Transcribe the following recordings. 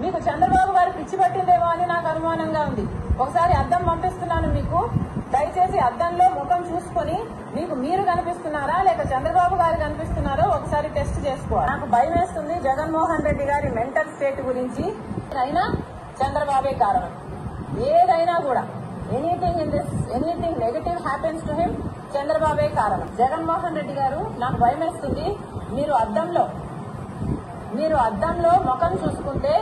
మీకు చంద్రబాబు గారు పిచ్చి పట్టిందేమో అని నాకు అనుమానంగా ఉంది. ఒకసారి అద్దం పంపిస్తున్నాను మీకు, దయచేసి అద్దంలో ముఖం చూసుకుని మీకు మీరు కనిపిస్తున్నారా లేక చంద్రబాబు గారు కనిపిస్తున్నారో ఒకసారి టెస్ట్ చేసుకోవాలి. నాకు భయం వేస్తుంది జగన్మోహన్ రెడ్డి గారి మెంటల్ స్టేట్ గురించి. అయినా చంద్రబాబే కారణం. ఏదైనా కూడా anything negative happens to him, చంద్రబాబే కారణం. జగన్మోహన్ రెడ్డి గారు, నాకు భయం వేస్తుంది. మీరు అద్దంలో ముఖం చూసుకుంటే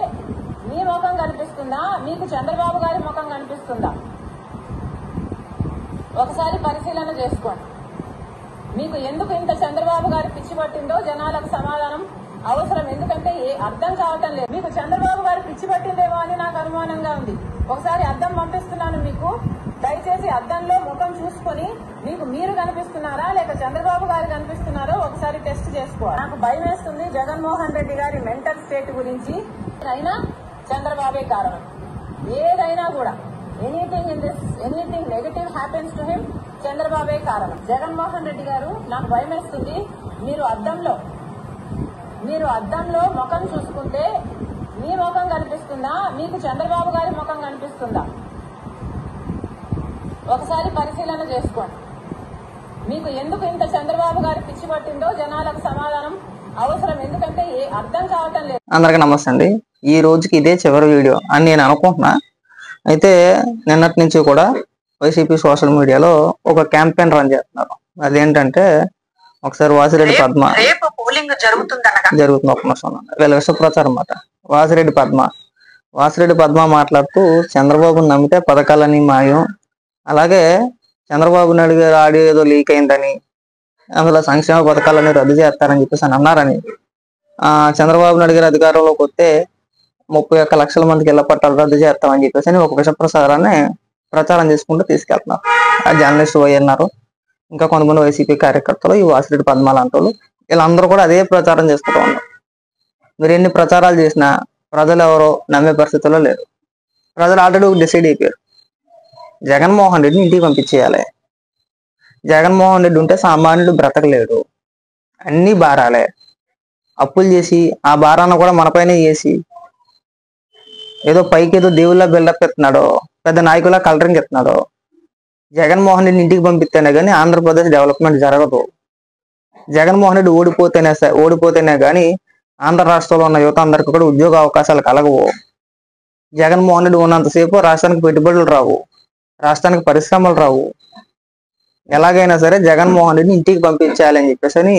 మీ ముఖం కనిపిస్తుందా, మీకు చంద్రబాబు గారి ముఖం కనిపిస్తుందా? ఒకసారి పరిశీలన చేసుకోండి. మీకు ఎందుకు ఇంత చంద్రబాబు గారి పిచ్చి పట్టిందో జనాలకు సమాధానం అవసరం. ఎందుకంటే అర్థం కావటం లేదు. మీకు చంద్రబాబు గారి పిచ్చి పట్టిందేమో అని నాకు అనుమానంగా ఉంది. ఒకసారి అద్దం పంపిస్తున్నాను మీకు, దయచేసి అద్దంలో ముఖం చూసుకుని మీకు మీరు కనిపిస్తున్నారా లేక చంద్రబాబు గారు కనిపిస్తున్నారో ఒకసారి టెస్ట్ చేసుకోవాలి. నాకు భయం వేస్తుంది జగన్మోహన్ రెడ్డి గారి మెంటల్ స్టేట్ గురించి. అయినా చంద్రబాబే కారణం. ఏదైనా కూడా anything negative happens to him, చంద్రబాబే కారణం. జగన్మోహన్ రెడ్డి గారు, నాకు భయం వేస్తుంది. మీరు అద్దంలో ముఖం చూసుకుంటే మీ ముఖం కనిపిస్తుందా, మీకు చంద్రబాబు గారి ముఖం కనిపిస్తుందా? ఒకసారి పరిశీలన చేసుకోండి. మీకు ఎందుకు ఇంత చంద్రబాబు గారి పిచ్చి పట్టిందో జనాలకు సమాధానం అవసరం. ఎందుకంటే అర్థం కావటం లేదు. అందరికీ నమస్తే అండి. ఈ రోజుకి ఇదే చివరి వీడియో అని నేను అనుకుంటున్నా. అయితే నిన్నటి నుంచి కూడా వైసీపీ సోషల్ మీడియాలో ఒక క్యాంపెయిన్ రన్ చేస్తున్నారు. అదేంటంటే, ఒకసారి వాసిరెడ్డి పద్మ జరుగుతుంది, ఒక నిమిషం వీళ్ళ విష ప్రచారం మాట. వాసిరెడ్డి పద్మ మాట్లాడుతూ చంద్రబాబు నమ్మితే పథకాలని మాయం, అలాగే చంద్రబాబు నాయుడు గారు ఆడియో ఏదో లీక్ అయిందని, అందులో సంక్షేమ పథకాలని రద్దు చేస్తారని చెప్పేసి అని అన్నారని, చంద్రబాబు నాయుడు గారు అధికారంలోకి వస్తే 31 లక్షల మందికి ఇళ్ల పట్టాలు రద్దు చేస్తామని చెప్పేసి ఒక విష ప్రసారాన్ని ప్రచారం చేసుకుంటూ తీసుకెళ్తున్నారు. ఆ జర్నలిస్టులు అయ్యన్నారు, ఇంకా కొంతమంది వైసీపీ కార్యకర్తలు, ఈ వాసిరెడ్డి పద్మ లాంటి వాళ్ళు, వీళ్ళందరూ కూడా అదే ప్రచారం చేసుకుంటూ ఉన్నారు. మీరు ఎన్ని ప్రచారాలు చేసినా ప్రజలు ఎవరో నమ్మే పరిస్థితుల్లో లేరు. ప్రజలు ఆల్రెడీ డిసైడ్ అయిపోయారు, జగన్మోహన్ రెడ్డిని ఇంటికి పంపించేయాలి, జగన్మోహన్ రెడ్డి ఉంటే సామాన్యుడు బ్రతకలేడు, అన్ని భారాలే, అప్పులు చేసి ఆ భారాన్ని కూడా మనపైనే చేసి ఏదో పైకి ఏదో దేవుళ్ళ బిల్డప్ ఎత్తున్నాడో, పెద్ద నాయకుల కలరింగ్ ఎత్తున్నాడో, జగన్మోహన్ రెడ్డిని ఇంటికి పంపిస్తేనే కానీ ఆంధ్రప్రదేశ్ డెవలప్మెంట్ జరగదు. జగన్మోహన్ రెడ్డి ఓడిపోతేనే కానీ ఆంధ్ర రాష్ట్రంలో ఉన్న యువత అందరికీ కూడా ఉద్యోగ అవకాశాలు కలగవు. జగన్మోహన్ రెడ్డి ఉన్నంతసేపు రాష్ట్రానికి పెట్టుబడులు రావు, రాష్ట్రానికి పరిశ్రమలు రావు. ఎలాగైనా సరే జగన్మోహన్ రెడ్డిని ఇంటికి పంపించాలి అని చెప్పేసి అని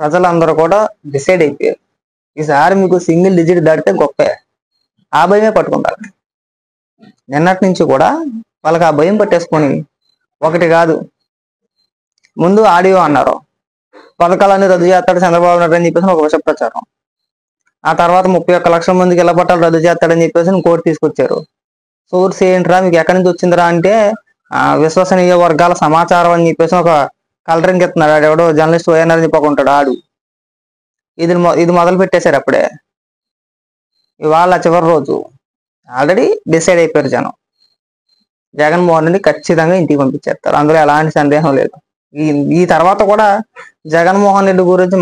ప్రజలందరూ కూడా డిసైడ్ అయిపోయారు. ఈసారి మీకు సింగిల్ డిజిట్ దాటితే గొప్ప, ఆ భయమే పట్టుకుంటారు. నిన్నటి నుంచి కూడా వాళ్ళకి ఆ భయం పట్టేసుకొని ఒకటి కాదు, ముందు ఆడియో అన్నారు, పథకాలన్నీ రద్దు చేస్తాడు చంద్రబాబు నాయుడు అని చెప్పేసి ఒక విష ప్రచారం, ఆ తర్వాత 31 లక్షల మందికి ఇళ్ల పట్టాలు రద్దు చేస్తాడని చెప్పేసి ఇంకోటి తీసుకొచ్చారు. సోర్స్ ఏంట్రా, మీకు ఎక్కడి నుంచి వచ్చిందిరా అంటే విశ్వసనీయ వర్గాల సమాచారం అని చెప్పేసి ఒక కలరింగ్ ఎత్తున్నాడు. ఆడు ఎవడో జర్నలిస్ట్ ఓఎన్ఆర్ అని చెప్పకుంటాడు. ఆడు ఇది మొదలు పెట్టేశారు అప్పుడే. ఇవాళ చివరి రోజు, ఆల్రెడీ డిసైడ్ అయిపోయారు జనం, జగన్మోహన్ రెడ్డి ఖచ్చితంగా ఇంటికి పంపించేస్తారు, అందులో ఎలాంటి సందేహం లేదు. ఈ తర్వాత కూడా జగన్మోహన్ రెడ్డి గురించి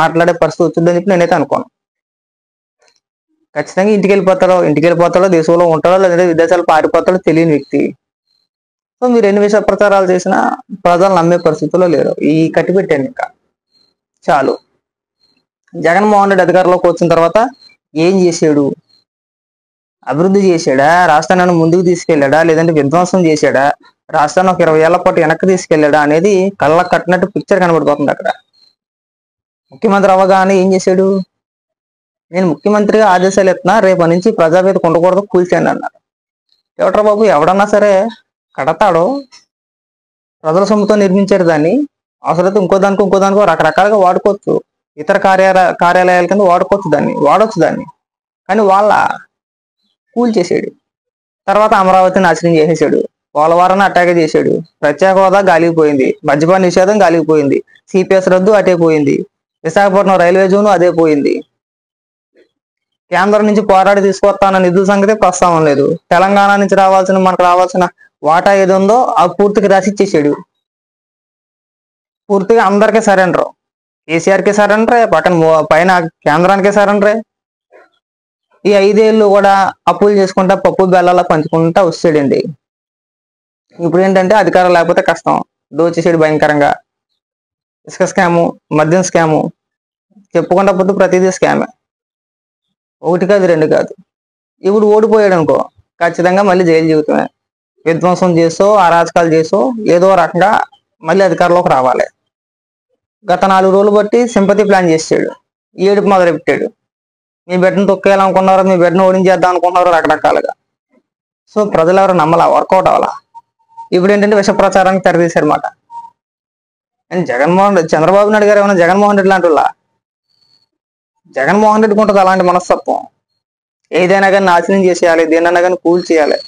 మాట్లాడే పరిస్థితి వచ్చింది అని చెప్పి నేనైతే అనుకోను. ఖచ్చితంగా ఇంటికి వెళ్ళిపోతాడో దేశంలో ఉంటాడో లేదంటే విదేశాలు పారిపోతాడో తెలియని వ్యక్తి. సో మీరు ఎన్ని విషయ ప్రచారాలు చేసినా ప్రజలు నమ్మే పరిస్థితుల్లో లేరు. ఈ కట్టిపెట్టాను ఇంకా చాలు. జగన్మోహన్ రెడ్డి అధికారంలోకి వచ్చిన తర్వాత ఏం చేశాడు? అభివృద్ధి చేశాడా? రాష్ట్రాన్ని ముందుకు తీసుకెళ్లాడా లేదంటే విధ్వంసం చేశాడా? రాష్ట్రాన్ని ఒక 20 ఏళ్ల పాటు వెనక్కి తీసుకెళ్లాడా అనేది కళ్ళకు కట్టినట్టు పిక్చర్ కనబడిపోతుంది. అక్కడ ముఖ్యమంత్రి అవగానే ఏం చేశాడు? నేను ముఖ్యమంత్రిగా ఆదేశాలు ఎత్తున్నా, రేపటి నుంచి ప్రజావేది ఉండకూడదు, కూల్చేయండి అన్నారు. ఎవటరా బాబు, ఎవడన్నా సరే కడతాడో, ప్రజల సొమ్ముతో నిర్మించారు దాన్ని. అవసరమైతే ఇంకో దానికో రకరకాలుగా వాడుకోవచ్చు, ఇతర కార్యాలయాల కింద వాడొచ్చు దాన్ని, కానీ వాళ్ళ కూల్చేసాడు. తర్వాత అమరావతిని నాశనం చేసేసాడు, పోలవరాన్ని అటాక్ చేశాడు, ప్రత్యేక హోదా గాలిపోయింది, మద్యపాన నిషేధం గాలిపోయింది, సిపిఎస్ రద్దు అటే పోయింది, విశాఖపట్నం రైల్వే జోను అదే పోయింది, కేంద్రం నుంచి పోరాడి తీసుకొస్తాన నిధుల సంగతి ప్రస్తావన లేదు, తెలంగాణ నుంచి మనకు రావాల్సిన వాటా ఏది ఉందో ఆ పూర్తిగా రాసిచ్చేసాడు. పూర్తిగా అందరికీ సరెండర్, కేసీఆర్కే సరెండరే, పక్కన పైన కేంద్రానికే సరెండరే. ఈ 5 ఏళ్ళు కూడా అప్పులు చేసుకుంటా పప్పు బెల్లాలా పంచుకుంటా వస్తాడండి. ఇప్పుడు ఏంటంటే అధికారం లేకపోతే కష్టం, దోచేసాడు భయంకరంగా. ఇసుక స్కాము, మద్యం స్కాము, చెప్పుకుంటా పోతే ప్రతిదీ స్కామే. ఒకటి కాదు, రెండు కాదు. ఇప్పుడు ఓడిపోయాడు అనుకో, ఖచ్చితంగా మళ్ళీ జైలు జీవితమే. విధ్వంసం చేసో అరాచకాలు చేసో ఏదో రకంగా మళ్ళీ అధికారంలోకి రావాలి. గత 4 రోజులు బట్టి సింపతి ప్లాన్ చేసాడు, ఏడుపు మొదలు పెట్టాడు. మీ బిడ్డను తొక్కేయాలనుకున్నారో, మీ బిడ్డను ఓడించేద్దాం అనుకున్నారో రకరకాలుగా. సో ప్రజలు ఎవరు నమ్మలా, వర్కౌట్ అవ్వాలా. ఇప్పుడు ఏంటంటే విష ప్రచారానికి తెరదీశారన్నమాట. అండ్ చంద్రబాబు నాయుడు గారు ఏమన్నా జగన్మోహన్ రెడ్డి లాంటి వాళ్ళ? జగన్మోహన్ రెడ్డికి ఉంటుంది అలాంటి మనస్తత్వం, ఏదైనా కానీ నాశనం చేసేయాలి, దేనైనా కానీ కూల్ చేయాలి.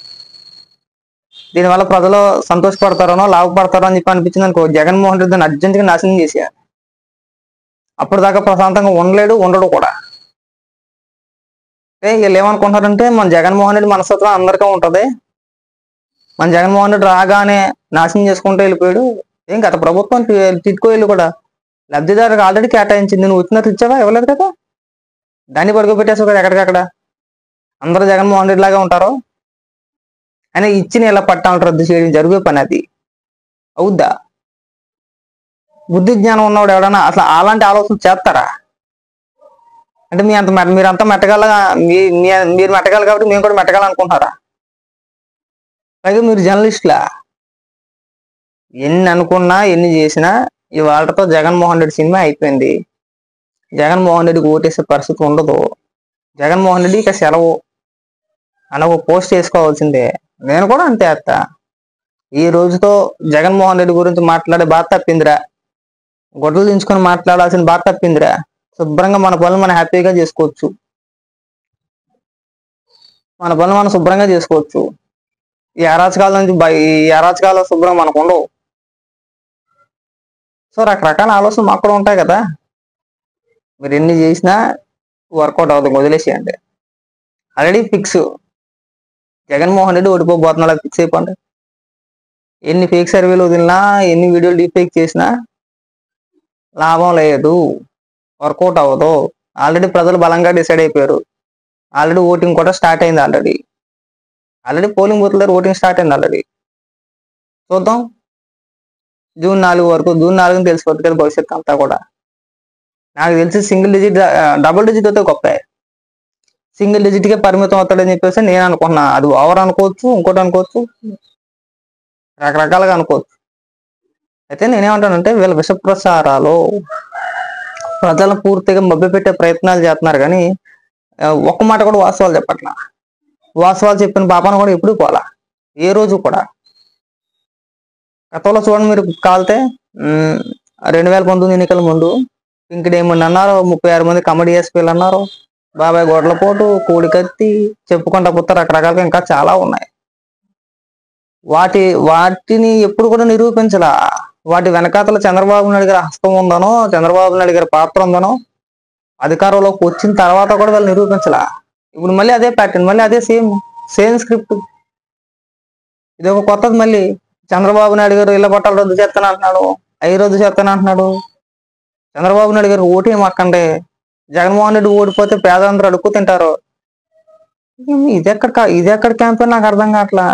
దీనివల్ల ప్రజలు సంతోషపడతారనో లాభపడతారో అని చెప్పి అనిపించింది అనుకో, జగన్మోహన్ రెడ్డిని అర్జెంట్గా నాశనం చేసేయాలి. అప్పుడు దాకా ప్రశాంతంగా ఉండలేడు, ఉండడు కూడా. వీళ్ళు ఏమనుకుంటారంటే మన జగన్మోహన్ రెడ్డి మనస్తత్వం అందరికీ ఉంటుంది, మన జగన్మోహన్ రెడ్డి రాగానే నాశనం చేసుకుంటూ వెళ్ళిపోయాడు. ఏం గత ప్రభుత్వం తిట్టుకో వెళ్ళి కూడా లబ్ధిదారులకు ఆల్రెడీ కేటాయించింది, నువ్వు వచ్చినట్లు ఇచ్చావా? ఇవ్వలేదు కదా, దాన్ని పడుకోబెట్టేసావు కదా. ఎక్కడికక్కడ అందరూ జగన్మోహన్ రెడ్డి లాగా ఉంటారు అని ఇచ్చిన ఇలా పట్టాలను రద్దు చేయడం జరిగే పని. అది అవుద్దా? బుద్ధి జ్ఞానం ఉన్నవాడు ఎవడన్నా అసలు అలాంటి ఆలోచన చేస్తారా? అంటే మీరంతా మెట్టగల, మీరు మెట్టగాలి కాబట్టి మేము కూడా మెట్టగాలనుకుంటున్నారా? పైగా మీరు జర్నలిస్టులా. ఎన్ని అనుకున్నా ఎన్ని చేసినా ఈ వాళ్ళతో జగన్మోహన్ రెడ్డి సినిమా అయిపోయింది. జగన్మోహన్ రెడ్డికి ఓటేసే పరిస్థితి ఉండదు. జగన్మోహన్ రెడ్డి ఇక సెలవు అని ఒక పోస్ట్ చేసుకోవాల్సిందే. నేను కూడా అంతే అత్త. ఈ రోజుతో జగన్మోహన్ రెడ్డి గురించి మాట్లాడే బాధ తప్పిందిరా, గొడవలు దించుకొని మాట్లాడాల్సిన బాధ తప్పిందిరా. శుభ్రంగా మన పనులు మనం హ్యాపీగా చేసుకోవచ్చు, మన పనులు మనం శుభ్రంగా చేసుకోవచ్చు. ఈ అరాచకాల నుంచి ఈ అరాచకాల శుభ్రం మనకు ఉండవు. సో రకరకాల ఆలోచనలు మాకు కూడా ఉంటాయి కదా. మీరు ఎన్ని చేసినా వర్కౌట్ అవుతుంది, వదిలేసేయండి. ఆల్రెడీ ఫిక్స్ జగన్మోహన్ రెడ్డి ఓడిపోబోతున్నాడు, ఫిక్స్ అయిపోండి. ఎన్ని ఫేక్ సర్వేలు వదిలినా, ఎన్ని వీడియోలు డీఫేక్ చేసినా లాభం లేదు, వర్కౌట్ అవ్వదు. ఆల్రెడీ ప్రజలు బలంగా డిసైడ్ అయిపోయారు. ఆల్రెడీ ఓటింగ్ కూడా స్టార్ట్ అయింది. ఆల్రెడీ పోలింగ్ బూత్ దగ్గర ఓటింగ్ స్టార్ట్ అయింది. చూద్దాం జూన్ 4 వరకు, జూన్ 4 తెలిసిపోతుంది కదా భవిష్యత్తు అంతా కూడా. నాకు తెలిసి డబుల్ డిజిట్ అయితే గొప్ప, సింగిల్ డిజిట్కే పరిమితం అవుతాడని చెప్పేసి నేను అనుకున్నా. అది ఓవర్ అనుకోవచ్చు, ఇంకోటి అనుకోవచ్చు, రకరకాలుగా అనుకోవచ్చు. అయితే నేనేమంటానంటే వీళ్ళ విష ప్రసారాలు ప్రజలను పూర్తిగా మభ్యపెట్టే ప్రయత్నాలు చేస్తున్నారు కానీ ఒక్క మాట కూడా వాస్తవాలు చెప్పట్లా. వాస్తవాలు చెప్పిన పాపాను కూడా ఎప్పుడు పోలా, ఏ రోజు కూడా. గతంలో చూడండి, మీరు కాలితే 2019 ఎన్నికల ముందు ఇంకేమన్నా అన్నారు, 36 మంది కమిటీ ఎస్పీలు అన్నారు, బాబాయ్ గొడ్లపోటు, కోడికత్తి, చెప్పుకుంటా పోతే రకరకాలుగా ఇంకా చాలా ఉన్నాయి. వాటిని ఎప్పుడు కూడా నిరూపించలా. వాటి వెనకాతల చంద్రబాబు నాయుడు గారి హస్తం ఉందనో, చంద్రబాబు నాయుడు గారి పాత్ర ఉందనో అధికారంలోకి వచ్చిన తర్వాత కూడా వాళ్ళు నిరూపించలా. ఇప్పుడు మళ్ళీ అదే ప్యాటర్న్, మళ్ళీ అదే సేమ్ స్క్రిప్ట్. ఇది ఒక కొత్తది. మళ్ళీ చంద్రబాబు నాయుడు గారు ఇళ్ల పట్టాలు రద్దు చేస్తాను అంటున్నాడు, అవి రద్దు చేస్తాను అంటున్నాడు. చంద్రబాబు నాయుడు గారు ఓటే మాకంటే జగన్మోహన్ రెడ్డి ఓడిపోతే పేదందరూ అడుక్కు తింటారు. ఇది ఎక్కడ క్యాంపెయిన్ నాకు అర్థం కావట్లా.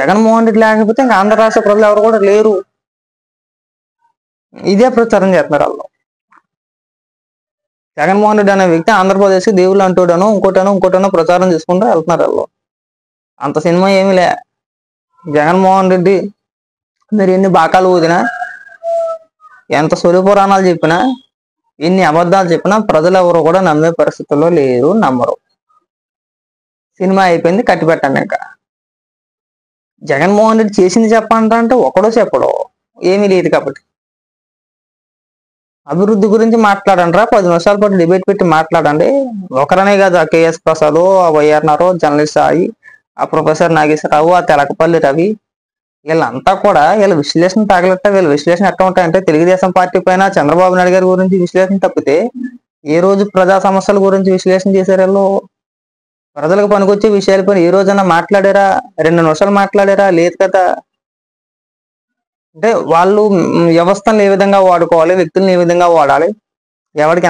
జగన్మోహన్ రెడ్డి లేకపోతే ఇంకా ఆంధ్ర రాష్ట్ర ప్రజలు ఎవరు కూడా లేరు, ఇదే ప్రచారం చేస్తున్నారు వాళ్ళు. జగన్మోహన్ రెడ్డి అనే వ్యక్తి ఆంధ్రప్రదేశ్కి దేవుళ్ళు అంటూడనో ఇంకోటనో ప్రచారం చేసుకుంటూ వెళ్తున్నారు వాళ్ళు. అంత సినిమా ఏమీ లే. జగన్మోహన్ రెడ్డి మీరు ఎన్ని బాకాలు ఊదినా, ఎంత సొలి పురాణాలు చెప్పినా, ఎన్ని అబద్ధాలు చెప్పినా ప్రజలు ఎవరు కూడా నమ్మే పరిస్థితుల్లో లేరు, నమ్మరు. సినిమా అయిపోయింది, కట్టిపెట్టండి. ఇంకా జగన్మోహన్ రెడ్డి చేసింది చెప్పంటే ఒకడో చెప్పడో ఏమీ లేదు కాబట్టి. అభివృద్ధి గురించి మాట్లాడండి రా, 10 నిమిషాల పాటు డిబేట్ పెట్టి మాట్లాడండి. ఒకరనే కాదు, ఆ కేఎస్ ప్రసాద్, ఆ వైఆర్ఆర్, జర్నలిస్ట్ సాయి, ఆ ప్రొఫెసర్ నాగేశ్వరరావు, ఆ తెలకపల్లి రవి, వీళ్ళంతా కూడా వీళ్ళ విశ్లేషణ తగలట్ట. వీళ్ళ విశ్లేషణ ఎట్లా ఉంటాయంటే తెలుగుదేశం పార్టీ పైన, చంద్రబాబు నాయుడు గారి గురించి విశ్లేషణ తప్పితే ఏ రోజు ప్రజా సమస్యల గురించి విశ్లేషణ చేశారు వీళ్ళు? ప్రజలకు పనికొచ్చే విషయాలపైన ఏ రోజైనా మాట్లాడారా? 2 నిమిషాలు మాట్లాడారా? లేదు కదా. అంటే వాళ్ళు వ్యవస్థను ఏ విధంగా వాడుకోవాలి, వ్యక్తులను ఏ విధంగా వాడాలి, ఎవరికి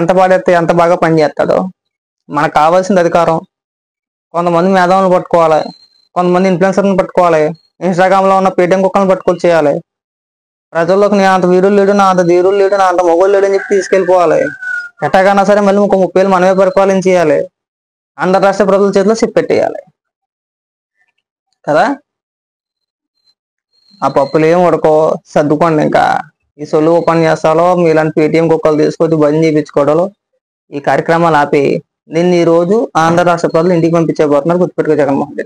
ఎంత బాగా పనిచేస్తాడో, మనకు కావాల్సింది అధికారం. కొంతమంది మేధావులను పట్టుకోవాలి, కొంతమంది ఇన్ఫ్లుయెన్సర్ని పట్టుకోవాలి, ఇన్స్టాగ్రామ్లో ఉన్న పేటీఎం కుక్కలను పట్టుకొని చేయాలి. ప్రజల్లోకి నేను అంత వీరులు లేడు, నా అంత ధీరులు లేడు, నా అంత మొగోళ్ళు లేడు అని చెప్పి తీసుకెళ్ళిపోవాలి. ఎట్టాకన్నా సరే మళ్ళీ ఇంకో 30 ఏళ్ళు మనమే పరిపాలించేయాలి, అందరు రాష్ట్ర ప్రజల చేతిలో చెప్పెట్టేయాలి కదా. ఆ పప్పులు ఏం ఉడకో సర్దుకోండి. ఇంకా ఈ సొల్లు ఓపెన్ చేస్తాలో మీలాంటి పేటీఎం కుక్కలు తీసుకొచ్చి బంద్ చేయించుకోవడాలో ఈ కార్యక్రమాలు ఆపి నిన్న ఈరోజు ఆంధ్ర రాష్ట్ర ప్రజలు ఇంటికి పంపించబోతున్నారు. గుర్తుపెట్టుకో జగన్మోహన్ రెడ్డి.